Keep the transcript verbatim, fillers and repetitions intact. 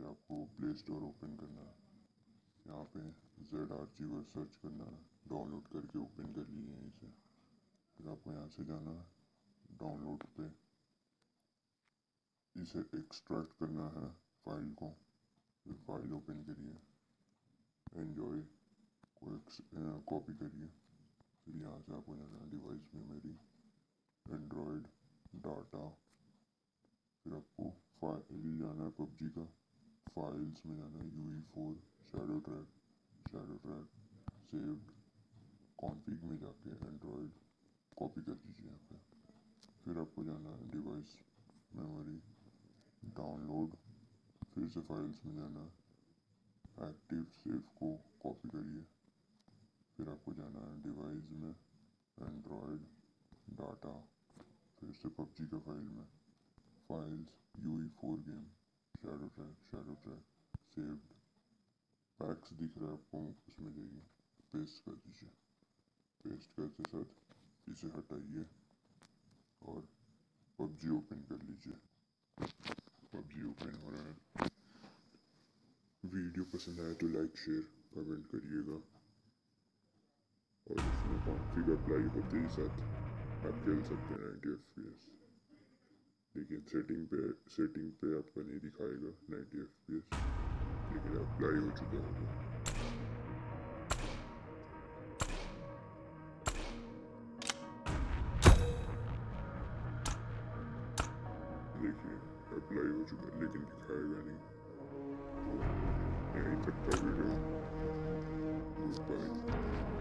से आपको play store open करना है। यहाँ पे Z R G word search करना है, डाउनलोड करके ओपन कर लिए हैं इसे। फिर आपको यहाँ से जाना है डाउनलोड पे, इसे एक्सट्रैक्ट करना है फाइल को। फिर फाइल ओपन करिए, एन्जॉय को कॉपी करिए। फिर यहाँ से आपको जाना है डिवाइस मेमोरी, एंड्रॉयड, डाटा। फिर आपको फाइल जाना है पबजी का, फाइल्स में जाना है U E four, shadow track, shadow track saved, config में जाके एंड्रॉयड कॉपी कर दीजिए यहाँ पे। फिर आपको जाना है डिवाइस मेमोरी, डाउनलोड, फिर से फाइल्स में जाना है, एक्टिव सेव को कॉपी करिए। फिर आपको जाना है डिवाइस में एंड्रॉयड, डाटा, फिर से पबजी का फाइल में, files U E four game, shadow track, shadow track saved, PACS दिख रहा है आपको, उसमें जाइए पेस्ट कर दीजिए। पेस्ट करते साथ इसे हटाइए और पबजी ओपन कर लीजिए। पबजी ओपन हो रहा है। वीडियो पसंद आए तो लाइक, शेयर, कमेंट करिएगा। और इसमें कॉन्फिग अप्लाई होते ही साथ आप खेल सकते हैं नाइन्टी एफ पी एस। लेकिन सेटिंग पे सेटिंग पे आपका नहीं दिखाएगा नाइन्टी एफ पी एस, लेकिन अप्लाई हो चुका होगा। देखिए अप्लाई हो चुका, लेकिन दिखाएगा नहीं। यहीं तक का वीडियो, गुड बाय।